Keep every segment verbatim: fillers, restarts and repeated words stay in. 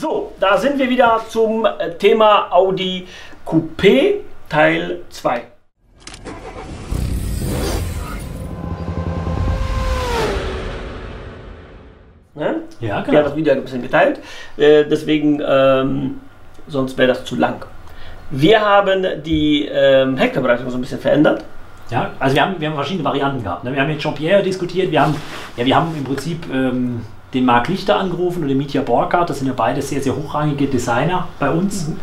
So, da sind wir wieder zum Thema Audi Coupé Teil zwei. Ne? Ja, genau. Ich habe das Video ein bisschen geteilt, äh, deswegen, ähm, sonst wäre das zu lang. Wir haben die ähm, Hectorberechnung so ein bisschen verändert. Ja, also wir haben, wir haben verschiedene Varianten gehabt. Ne? Wir haben mit Jean-Pierre diskutiert, wir haben, ja, wir haben im Prinzip ähm, den Marc Lichter angerufen und den Mitja Borka. Das sind ja beide sehr, sehr hochrangige Designer bei uns. Mhm.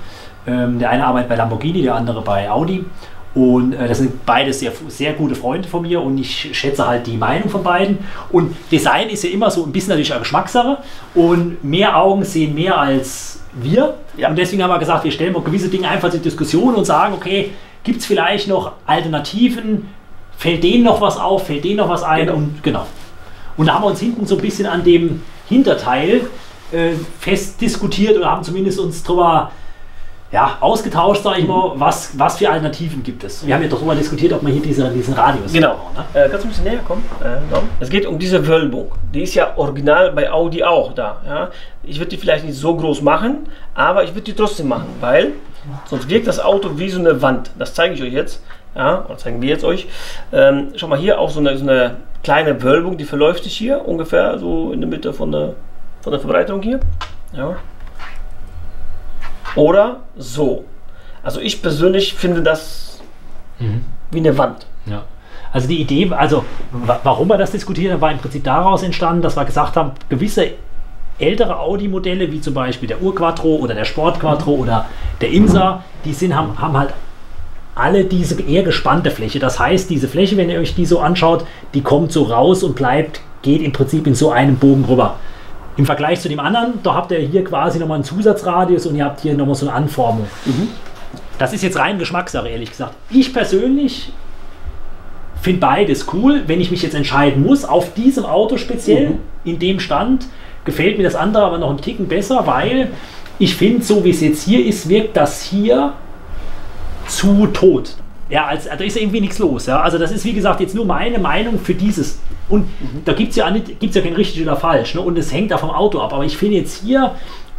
Ähm, der eine arbeitet bei Lamborghini, der andere bei Audi. Und äh, das sind beide sehr, sehr gute Freunde von mir und ich schätze halt die Meinung von beiden. Und Design ist ja immer so ein bisschen natürlich eine Geschmackssache und mehr Augen sehen mehr als wir. Ja. Und deswegen haben wir gesagt, wir stellen mal gewisse Dinge einfach zur Diskussion und sagen, okay, gibt es vielleicht noch Alternativen? Fällt denen noch was auf? Fällt denen noch was ein? Genau. Und, genau. Und da haben wir uns hinten so ein bisschen an dem Hinterteil äh, fest diskutiert oder haben zumindest uns drüber ja, ausgetauscht, sage ich mal, was, was für Alternativen gibt es. Wir haben ja darüber diskutiert, ob man hier diese, diesen Radius... Genau. Braucht, ne? äh, kannst du ein bisschen näher kommen? Äh, es geht um diese Wölbung. Die ist ja original bei Audi auch da. Ja? Ich würde die vielleicht nicht so groß machen, aber ich würde die trotzdem machen, weil sonst wirkt das Auto wie so eine Wand. Das zeige ich euch jetzt. Ja, oder zeigen wir jetzt euch. Ähm, schau mal, hier auch so eine, so eine kleine Wölbung, die verläuft sich hier ungefähr so in der Mitte von der, von der Verbreiterung hier. Ja. Oder so. Also ich persönlich finde das mhm. wie eine Wand. Ja. Also die Idee, also warum wir das diskutiert haben, war im Prinzip daraus entstanden, dass wir gesagt haben, gewisse ältere Audi-Modelle, wie zum Beispiel der Urquattro oder der Sportquattro mhm. oder der IMSA, die sind, haben, haben halt alle diese eher gespannte Fläche. Das heißt, diese Fläche, wenn ihr euch die so anschaut, die kommt so raus und bleibt, geht im Prinzip in so einem Bogen rüber. Im Vergleich zu dem anderen, da habt ihr hier quasi nochmal einen Zusatzradius und ihr habt hier nochmal so eine Anformung. Mhm. Das ist jetzt rein Geschmackssache, ehrlich gesagt. Ich persönlich finde beides cool. Wenn ich mich jetzt entscheiden muss, auf diesem Auto speziell, mhm. in dem Stand, gefällt mir das andere aber noch einen Ticken besser, weil ich finde, so wie es jetzt hier ist, wirkt das hier zu tot. Ja, also da ist irgendwie nichts los. Ja. Also das ist, wie gesagt, jetzt nur meine Meinung für dieses. Und mhm. da gibt es ja, ja kein richtig oder falsch. Ne? Und es hängt da vom Auto ab. Aber ich finde jetzt hier,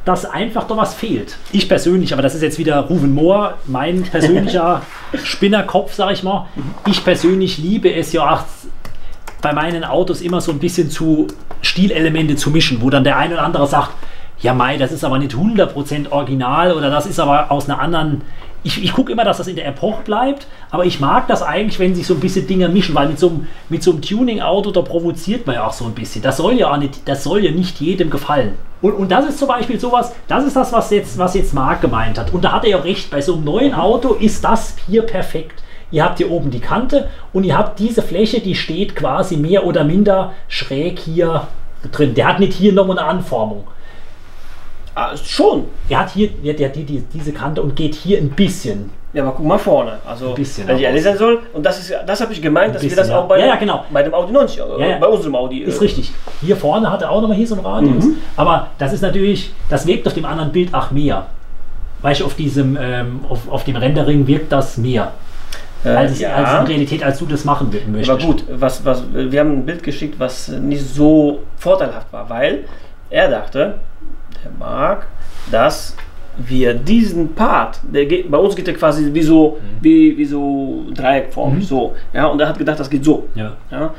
dass einfach doch was fehlt. Ich persönlich, aber das ist jetzt wieder Rouven Moore, mein persönlicher Spinnerkopf, sag ich mal. Ich persönlich liebe es ja bei meinen Autos immer so ein bisschen zu Stilelemente zu mischen, wo dann der eine oder andere sagt, ja mei, das ist aber nicht hundert Prozent original oder das ist aber aus einer anderen... Ich, ich gucke immer, dass das in der Epoche bleibt, aber ich mag das eigentlich, wenn sich so ein bisschen Dinge mischen, weil mit so einem, mit so einem Tuning-Auto, da provoziert man ja auch so ein bisschen. Das soll ja auch nicht, das soll ja nicht jedem gefallen. Und, und das ist zum Beispiel sowas, das ist das, was jetzt, was jetzt Marc gemeint hat. Und da hat er ja recht, bei so einem neuen Auto ist das hier perfekt. Ihr habt hier oben die Kante und ihr habt diese Fläche, die steht quasi mehr oder minder schräg hier drin. Der hat nicht hier nochmal eine Anformung. Ah, schon. Er hat hier der, der, die, die, diese Kante und geht hier ein bisschen. Ja, aber guck mal vorne. Also, ein bisschen. Wenn ich ehrlich sein soll, und das, ist, das habe ich gemeint, ein dass bisschen, wir das ja. auch bei, ja, ja, genau. bei dem Audi neunzig, also ja, ja. bei unserem Audi. Ist äh, richtig. Hier vorne hat er auch nochmal hier so einen Radius. Mhm. Aber das ist natürlich, das wirkt auf dem anderen Bild auch mehr. Weißt du, auf diesem, ähm, auf, auf dem Rendering wirkt das mehr. Als, ja. als in Realität, als du das machen möchtest. Aber gut, was, was, wir haben ein Bild geschickt, was nicht so vorteilhaft war, weil er dachte, der Marc, dass wir diesen Part, der geht, bei uns geht der quasi wie so, mhm. wie, wie so Dreieckform, mhm. so, ja, und er hat gedacht, das geht so. Ja. Ja,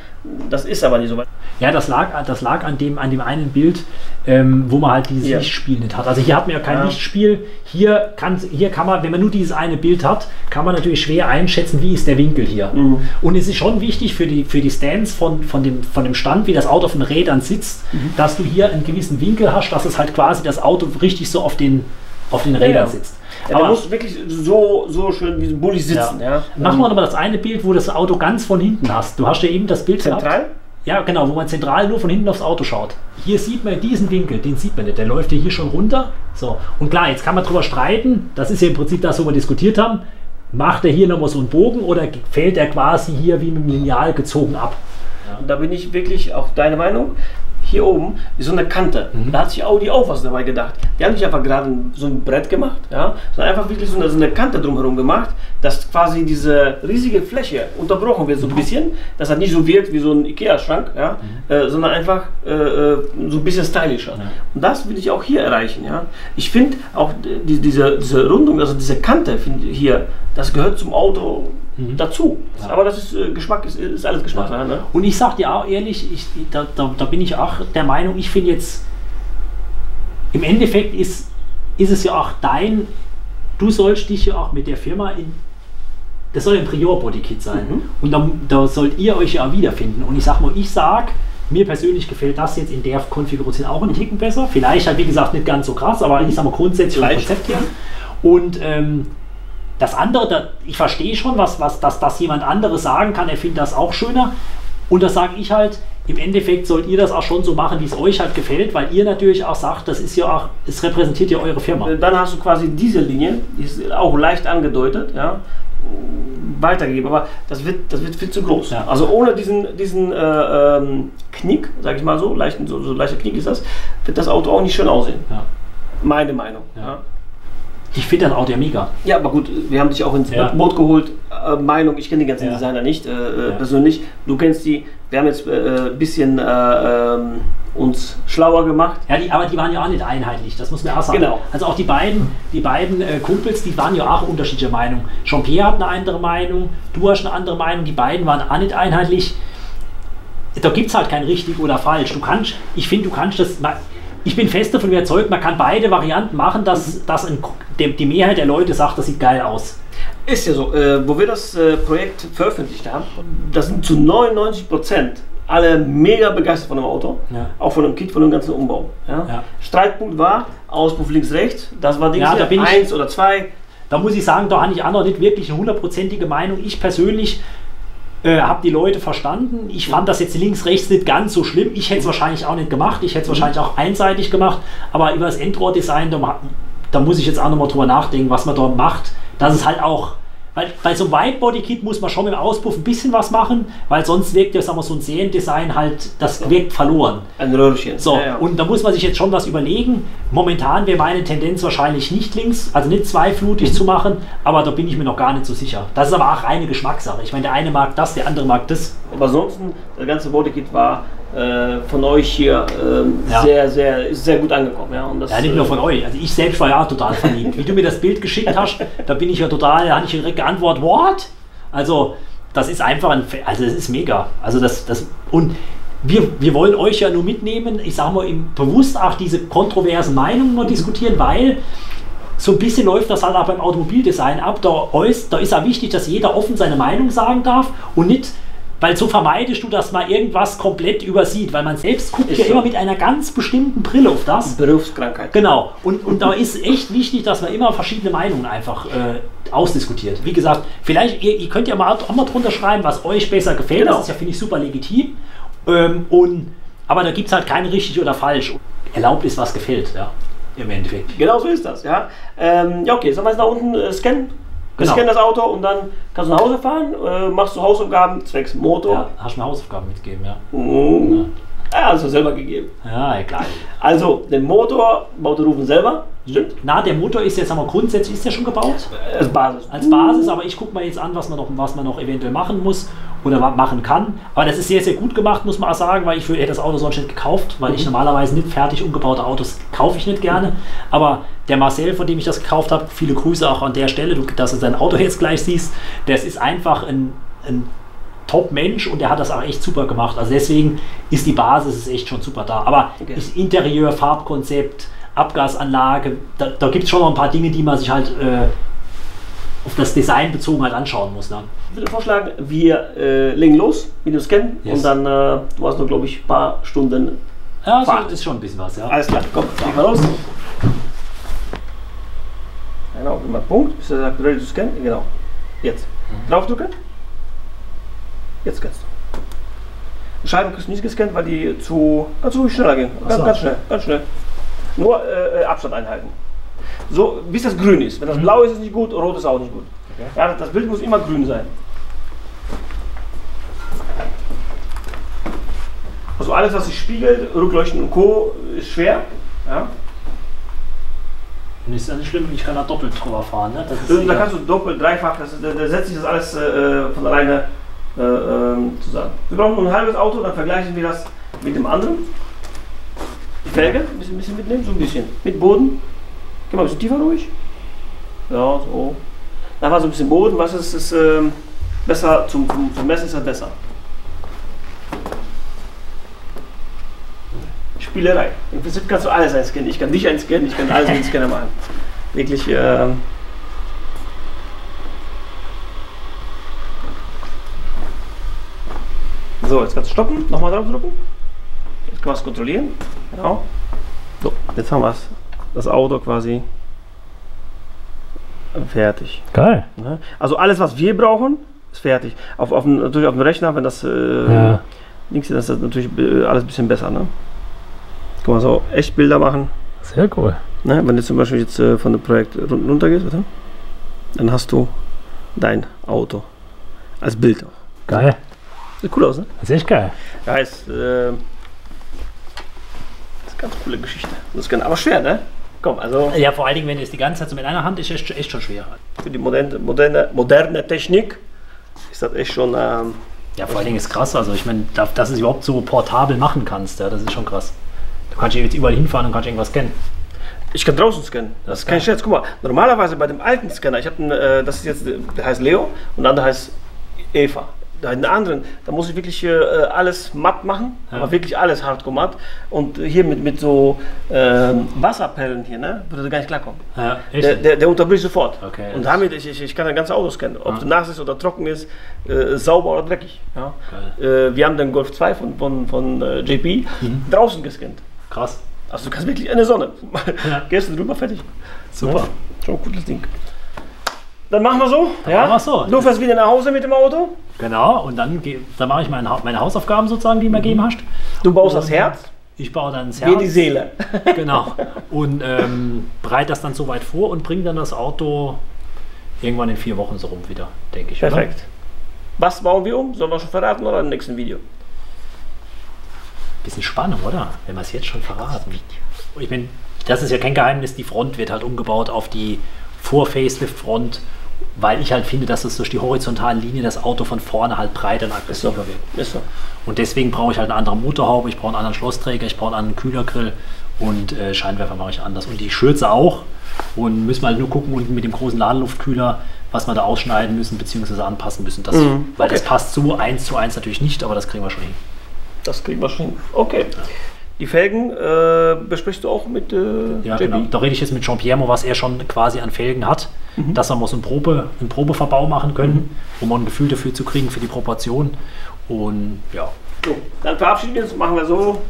das ist aber nicht so weit. Ja, das lag, das lag an, dem, an dem einen Bild, ähm, wo man halt dieses ja. Lichtspiel nicht hat. Also hier hat man ja kein ja. Lichtspiel, hier kann, hier kann man, wenn man nur dieses eine Bild hat, kann man natürlich schwer einschätzen, wie ist der Winkel hier. Mhm. Und es ist schon wichtig für die, für die Stance von, von, dem, von dem Stand, wie das Auto auf den Rädern sitzt, mhm. dass du hier einen gewissen Winkel hast, dass es halt quasi das Auto richtig so auf den auf den Rädern ja. sitzt. Ja, aber man muss wirklich so, so schön wie ein Bulli sitzen. Ja. Ja. Machen wir nochmal das eine Bild, wo das Auto ganz von hinten hast. Du hast ja eben das Bild zentral? Gehabt. Ja, genau, wo man zentral nur von hinten aufs Auto schaut. Hier sieht man diesen Winkel, den sieht man nicht. Der läuft ja hier schon runter. So. Und klar, jetzt kann man drüber streiten. Das ist ja im Prinzip das, wo wir diskutiert haben. Macht er hier nochmal so einen Bogen oder fällt er quasi hier wie mit dem Lineal gezogen ab? Ja. Da bin ich wirklich auch deine Meinung. hier oben ist so eine Kante. Mhm. Da hat sich Audi auch was dabei gedacht. Die haben nicht einfach gerade so ein Brett gemacht, ja, sondern einfach wirklich so eine, so eine Kante drumherum gemacht, dass quasi diese riesige Fläche unterbrochen wird so ein bisschen, dass das nicht so wirkt wie so ein Ikea-Schrank, ja, mhm. äh, sondern einfach äh, so ein bisschen stylischer. Ja. Und das will ich auch hier erreichen. Ja. Ich finde auch die, diese, diese Rundung, also diese Kante hier, das gehört zum Auto mhm. dazu. Ja. Aber das ist äh, Geschmack, ist, ist alles Geschmack. Ja. Ne? Und ich sage dir auch ehrlich, ich, da, da, da bin ich auch der Meinung, ich finde jetzt, im Endeffekt ist, ist es ja auch dein, du sollst dich ja auch mit der Firma in, das soll ein Prior-Bodykit sein. Mhm. Und da, da sollt ihr euch ja auch wiederfinden. Und ich sag mal, ich sag, mir persönlich gefällt das jetzt in der Konfiguration auch einen Ticken besser. Vielleicht halt, wie gesagt, nicht ganz so krass, aber ich sag mal grundsätzlich ein Konzept hier. Und ähm, das andere, da, ich verstehe schon, was, was, dass das jemand anderes sagen kann, er findet das auch schöner. Und das sage ich halt, im Endeffekt sollt ihr das auch schon so machen, wie es euch halt gefällt, weil ihr natürlich auch sagt, das ist ja auch, es repräsentiert ja eure Firma. Dann hast du quasi diese Linie, die ist auch leicht angedeutet, ja, weitergegeben, aber das wird, das wird viel zu groß. Ja. Also ohne diesen, diesen äh, ähm, Knick, sage ich mal so, leicht, so, so leichter Knick ist das, wird das Auto auch nicht schön aussehen. Ja. Meine Meinung. Ja. Ja. Ich finde das Auto ja mega. Ja, aber gut, wir haben dich auch ins ja. Boot geholt. Äh, Meinung, ich kenne die ganzen ja. Designer nicht, äh, ja. persönlich. Du kennst die, wir haben jetzt ein äh, bisschen äh, äh, uns schlauer gemacht. Ja, die, aber die waren ja auch nicht einheitlich, das muss man auch sagen. Genau. Also auch die beiden, die beiden äh, Kumpels, die waren ja auch unterschiedlicher Meinung. Jean-Pierre hat eine andere Meinung, du hast eine andere Meinung, die beiden waren auch nicht einheitlich. Da gibt es halt kein richtig oder falsch. Du kannst, ich finde, du kannst das... Ich bin fest davon überzeugt, man kann beide Varianten machen, dass, dass ein, de, die Mehrheit der Leute sagt, das sieht geil aus. Ist ja so, äh, wo wir das äh, Projekt veröffentlicht haben, da sind zu neunundneunzig Prozent alle mega begeistert von dem Auto, ja. auch von dem Kit, von dem ganzen Umbau. Ja? Ja. Streitpunkt war, Auspuff links, rechts, das war Ding ja, da bin ich, eins oder zwei. Da muss ich sagen, da habe ich andere nicht wirklich eine hundertprozentige Meinung. Ich persönlich Äh, habe die Leute verstanden. Ich fand das jetzt links, rechts nicht ganz so schlimm. Ich hätte es wahrscheinlich auch nicht gemacht. Ich hätte es wahrscheinlich auch einseitig gemacht. Aber über das Endrohr-Design, da, da muss ich jetzt auch nochmal drüber nachdenken, was man dort macht. Das ist halt auch, weil bei so einem Wide-Body-Kit muss man schon im Auspuff ein bisschen was machen, weil sonst wirkt ja, sagen wir, so ein Seriendesign halt, das wirkt verloren. Ein Röhrchen. So, ja, ja. Und da muss man sich jetzt schon was überlegen. Momentan wäre meine Tendenz wahrscheinlich nicht links, also nicht zweiflutig mhm. zu machen, aber da bin ich mir noch gar nicht so sicher. Das ist aber auch reine Geschmackssache. Ich meine, der eine mag das, der andere mag das. Aber ansonsten, das ganze Bodykit war äh, von euch hier äh, ja. sehr, sehr, ist sehr gut angekommen. Ja, und das, ja, nicht nur von euch. Also ich selbst war ja total verliebt. Wie du mir das Bild geschickt hast, da bin ich ja total, da habe ich direkt geantwortet, what? Also das ist einfach, ein, also das ist mega. Also das, das, und wir, wir wollen euch ja nur mitnehmen, ich sage mal, im, bewusst auch diese kontroversen Meinungen mal diskutieren, weil so ein bisschen läuft das halt auch beim Automobildesign ab. Da, da ist ja wichtig, dass jeder offen seine Meinung sagen darf und nicht, weil so vermeidest du, dass man irgendwas komplett übersieht, weil man selbst guckt ist ja so. Immer mit einer ganz bestimmten Brille auf das. Berufskrankheit. Genau. Und, und da ist echt wichtig, dass man immer verschiedene Meinungen einfach äh, ausdiskutiert. Wie gesagt, vielleicht, ihr, ihr könnt ja mal, auch mal drunter schreiben, was euch besser gefällt. Genau. Das ist ja, finde ich, super legitim. Ähm, und, aber da gibt es halt kein richtig oder falsch. Erlaubt ist, was gefällt, ja, im Endeffekt. Genau so ist das, ja. Ähm, ja, okay, sollen wir jetzt nach unten äh, scannen? Genau. Ich kenne das Auto und dann kannst du nach Hause fahren, äh, machst du Hausaufgaben zwecks Motor. Ja, hast du mir Hausaufgaben mitgegeben, ja. Mhm. Ja. Ja, hast du selber gegeben. Ja, egal. Also, den Motor baut der Rouven selber, stimmt? Na, der Motor ist jetzt, aber grundsätzlich ist der schon gebaut. Als Basis. Als Basis, aber ich gucke mal jetzt an, was man, noch, was man noch eventuell machen muss oder machen kann. Aber das ist sehr, sehr gut gemacht, muss man auch sagen, weil ich hätte das Auto sonst nicht gekauft, weil mhm. ich normalerweise nicht fertig umgebaute Autos kaufe ich nicht gerne. Aber der Marcel, von dem ich das gekauft habe, viele Grüße auch an der Stelle, du, dass du sein Auto jetzt gleich siehst, das ist einfach ein, ein Top-Mensch und der hat das auch echt super gemacht. Also deswegen ist die Basis ist echt schon super da. Aber okay. Das Interieur, Farbkonzept, Abgasanlage, da, da gibt es schon noch ein paar Dinge, die man sich halt äh, auf das Design bezogen halt anschauen muss. Ne? Ich würde vorschlagen, wir äh, legen los mit dem Scan yes. und dann, äh, du hast noch, glaube ich, ein paar Stunden ja, Fahrt. Das ist schon ein bisschen was, ja. Alles klar, komm, gehen wir los. Genau, immer Punkt, bis er sagt, ready to scan, genau, jetzt. Mhm. Draufdrücken, jetzt scannst du. Scheiben kriegst du nicht gescannt, weil die zu, also schneller gehen, ganz, so. ganz schnell, ganz schnell. Nur äh, Abstand einhalten. So, bis das grün ist. Wenn das mhm. blau ist, ist es nicht gut, rot ist auch nicht gut. Okay. Ja, das Bild muss immer grün sein. Also alles, was sich spiegelt, Rückleuchten und Co. ist schwer. Ja. Und ist ja nicht schlimm, ich kann da doppelt drüber fahren. Ne? Das ist da kannst du doppelt, dreifach, das, da, da setzt sich das alles äh, von alleine äh, äh, zusammen. Wir brauchen nur ein halbes Auto, dann vergleichen wir das mit dem anderen. Die Felge ein bisschen mitnehmen, so ein bisschen. Mit Boden. Geh mal ein bisschen tiefer ruhig. Ja, so. Da war so ein bisschen Boden, was ist, ist äh, besser, zum, zum, zum Messen ist das besser. Spielerei. Im Prinzip kannst du alles einscannen. Ich kann dich einscannen, ich kann alles mit dem Scanner machen. Wirklich. Äh so, jetzt kannst du stoppen, nochmal drauf drücken. Jetzt kann man es kontrollieren. Genau. So, jetzt haben wir es. Das Auto quasi fertig. Geil. Also alles, was wir brauchen, ist fertig. Auf, auf, natürlich auf dem Rechner, wenn das äh, ja. links ist, das ist natürlich alles ein bisschen besser. Ne? Guck mal, so echt Bilder machen. Sehr cool. Ne? Wenn du zum Beispiel jetzt äh, von dem Projekt runter gehst, bitte, dann hast du dein Auto als Bild auch. Geil. Sieht cool aus, ne? Das ist echt geil. Ja, ist, äh, das ist eine ganz coole Geschichte. Das ist ganz, aber schwer, ne? Komm, also. Ja, vor allen Dingen, wenn du es die ganze Zeit so mit einer Hand ist, ist echt schon schwer. Für die moderne, moderne, moderne Technik ist das echt schon. Ähm, ja, vor allen Dingen ist krass. Also, ich meine, dass du es überhaupt so portabel machen kannst, ja, das ist schon krass. Du kannst jetzt überall hinfahren und kannst irgendwas scannen. Ich kann draußen scannen. Das ist kein Scherz. Guck mal, normalerweise bei dem alten Scanner, ich habe einen, äh, das ist jetzt, der heißt Leo und der andere heißt Eva. Den anderen, da muss ich wirklich äh, alles matt machen, ja. aber wirklich alles hardcore matt. Und hier mit, mit so äh, Wasserperlen hier, ne, würde gar nicht klarkommen. Ja, der, der, der unterbricht sofort. Okay, und damit, ich, ich, ich kann das ganze Auto scannen, ob ja. es nass ist oder trocken ist, äh, sauber oder dreckig. Ja. Äh, wir haben den Golf zwei von, von, von äh, J P mhm. draußen gescannt. Krass. Also du kannst wirklich in der Sonne. Ja. Gehst du drüber, fertig. Super. Ja. Schon ein gutes Ding. Dann machen wir so. Dann ja. wir so. Du fährst wieder nach Hause mit dem Auto. Genau. Und dann, dann mache ich meine, meine Hausaufgaben sozusagen, die du mir gegeben hast. Du baust und das Herz. Ich baue dann das Herz. Wie die Seele. Genau. Und ähm, bereite das dann so weit vor und bringe dann das Auto irgendwann in vier Wochen so rum wieder, denke ich. Perfekt. Oder? Was bauen wir um? Sollen wir schon verraten oder im nächsten Video? Bisschen Spannung, oder? Wenn wir es jetzt schon verraten. Ich meine, das ist ja kein Geheimnis. Die Front wird halt umgebaut auf die Vor-Facelift-Front, weil ich halt finde, dass es durch die horizontale Linie das Auto von vorne halt breiter und aggressiver wird. Ist so. Und deswegen brauche ich halt eine andere Motorhaube, ich brauche einen anderen Schlossträger, ich brauche einen anderen Kühlergrill und äh, Scheinwerfer mache ich anders. Und die Schürze auch. Und müssen wir halt nur gucken unten mit dem großen Ladenluftkühler, was wir da ausschneiden müssen bzw. anpassen müssen. Das, mhm. Weil okay. das passt so eins zu eins natürlich nicht, aber das kriegen wir schon hin. Das kriegen wir schon hin. Okay. Ja. Die Felgen äh, besprichst du auch mit äh, ja, genau. Da rede ich jetzt mit Jean-Pierre, was er schon quasi an Felgen hat, mhm. dass wir mal so einen, Probe, einen Probeverbau machen können, mhm. um mal ein Gefühl dafür zu kriegen, für die Proportion. Und ja. So, dann verabschieden wir uns, machen wir so.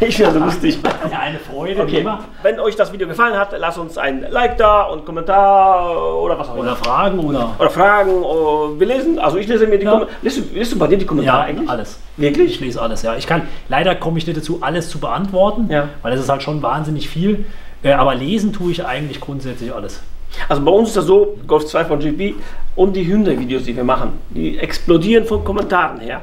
Ich finde das lustig. Ja, eine Freude, okay. Immer. Wenn euch das Video gefallen hat, lasst uns ein Like da und Kommentar oder was auch immer. Oder Fragen oder. Oder Fragen. Oder wir lesen, also ich lese mir die ja. Kommentare. Lest du bei dir die Kommentare ja, eigentlich? Alles. Wirklich? Ich lese alles, ja. Ich kann, leider komme ich nicht dazu, alles zu beantworten, ja. weil es ist halt schon wahnsinnig viel. Aber lesen tue ich eigentlich grundsätzlich alles. Also bei uns ist das so, Golf zwei von J P und die Hyundai-Videos, die wir machen, die explodieren von Kommentaren her.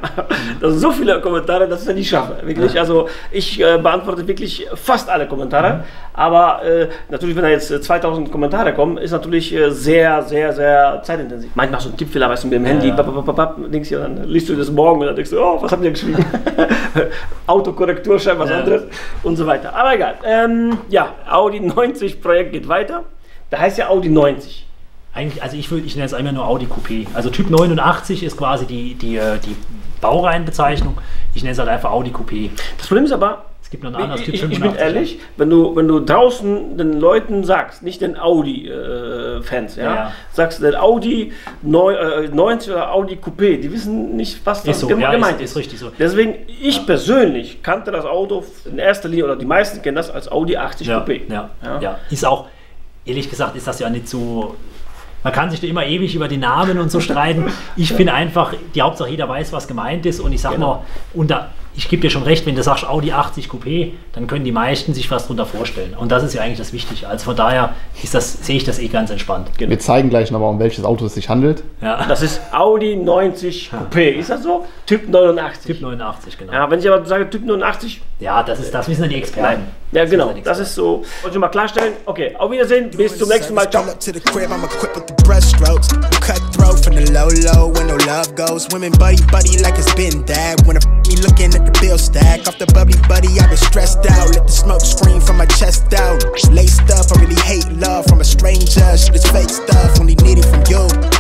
Das sind so viele Kommentare, dass ich das nicht schaffe. Wirklich. Ja. Also ich äh, beantworte wirklich fast alle Kommentare, ja. aber äh, natürlich, wenn da jetzt äh, zweitausend Kommentare kommen, ist natürlich äh, sehr, sehr, sehr zeitintensiv. Manchmal so ein Tippfehler, weißt du, mit dem Handy, ja. bap, bap, bap, bap, denkst du, dann liest du das morgen und dann denkst du, oh, was habt ihr geschrieben? Autokorrektur, scheinbar was ja. anderes und so weiter. Aber egal. Ähm, ja, Audi neunzig Projekt geht weiter. Da heißt ja Audi neunzig. Eigentlich, also ich würde, ich nenne es einmal nur Audi Coupé. Also Typ neunundachtzig ist quasi die, die, die Baureihenbezeichnung. Ich nenne es halt einfach Audi Coupé. Das Problem ist aber, es gibt noch einen anderen Typ fünfundachtzig. Ich bin ehrlich, wenn du, wenn du draußen den Leuten sagst, nicht den Audi-Fans, äh, ja, ja. sagst den Audi neunzig oder Audi Coupé, die wissen nicht, was das ist so, gem ja, gemeint ist. Ist richtig so. Deswegen, ich ja. persönlich kannte das Auto in erster Linie, oder die meisten kennen das als Audi achtzig ja, Coupé. Ja, ja. ja, ist auch. Ehrlich gesagt ist das ja nicht so, man kann sich da immer ewig über die Namen und so streiten. Ich finde einfach, die Hauptsache jeder weiß, was gemeint ist und ich sage genau. mal, unter, ich gebe dir schon recht, wenn du sagst Audi achtzig Coupé, dann können die meisten sich was darunter vorstellen. Und das ist ja eigentlich das Wichtige. Also von daher ist das, sehe ich das eh ganz entspannt. Genau. Wir zeigen gleich nochmal, um welches Auto es sich handelt. Ja. Das ist Audi neunzig Coupé, ist das so? Typ neunundachtzig. Typ neunundachtzig, genau. Ja, wenn ich aber sage Typ neunundachtzig... Ja, das, ist, das wissen ja die Experten. Nein. Ja, das genau, das ist so. Wollte ich mal klarstellen. Okay, auf Wiedersehen, bis zum nächsten Mal. Ciao. Looking at the bill stack off the bubbly buddy, I've been stressed out. Let the smoke scream from my chest out. Late stuff, I really hate love from a stranger. Shit is fake stuff, only need it from you.